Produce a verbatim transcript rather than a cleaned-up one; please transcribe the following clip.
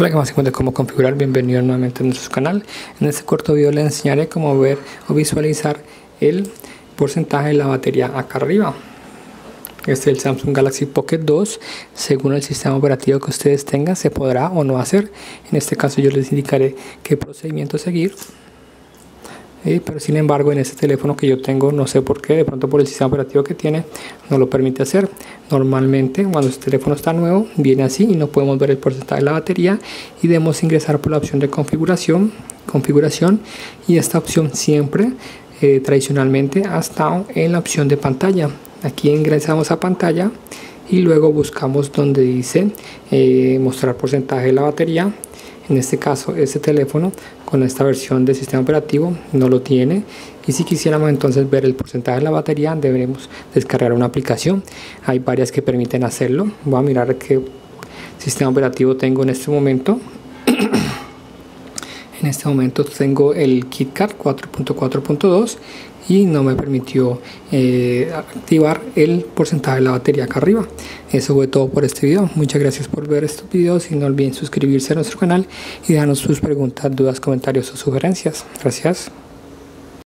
Hola, que más se encuentra cómo configurar, bienvenido nuevamente a nuestro canal. En este corto video les enseñaré cómo ver o visualizar el porcentaje de la batería acá arriba. Este es el Samsung Galaxy Pocket dos. Según el sistema operativo que ustedes tengan, se podrá o no hacer. En este caso yo les indicaré qué procedimiento seguir. Eh, pero sin embargo, en este teléfono que yo tengo, no sé por qué, de pronto por el sistema operativo que tiene, no lo permite hacer. Normalmente cuando este teléfono está nuevo viene así y no podemos ver el porcentaje de la batería, y debemos ingresar por la opción de configuración configuración y esta opción siempre eh, tradicionalmente ha estado en la opción de pantalla. Aquí ingresamos a pantalla y luego buscamos donde dice eh, mostrar porcentaje de la batería. En este caso, este teléfono con esta versión del sistema operativo no lo tiene, y si quisiéramos entonces ver el porcentaje de la batería deberemos descargar una aplicación. Hay varias que permiten hacerlo. Voy a mirar qué sistema operativo tengo en este momento. En este momento tengo el KitKat cuatro punto cuatro punto dos y no me permitió eh, activar el porcentaje de la batería acá arriba. Eso fue todo por este video. Muchas gracias por ver estos videos y no olviden suscribirse a nuestro canal y dejarnos sus preguntas, dudas, comentarios o sugerencias. Gracias.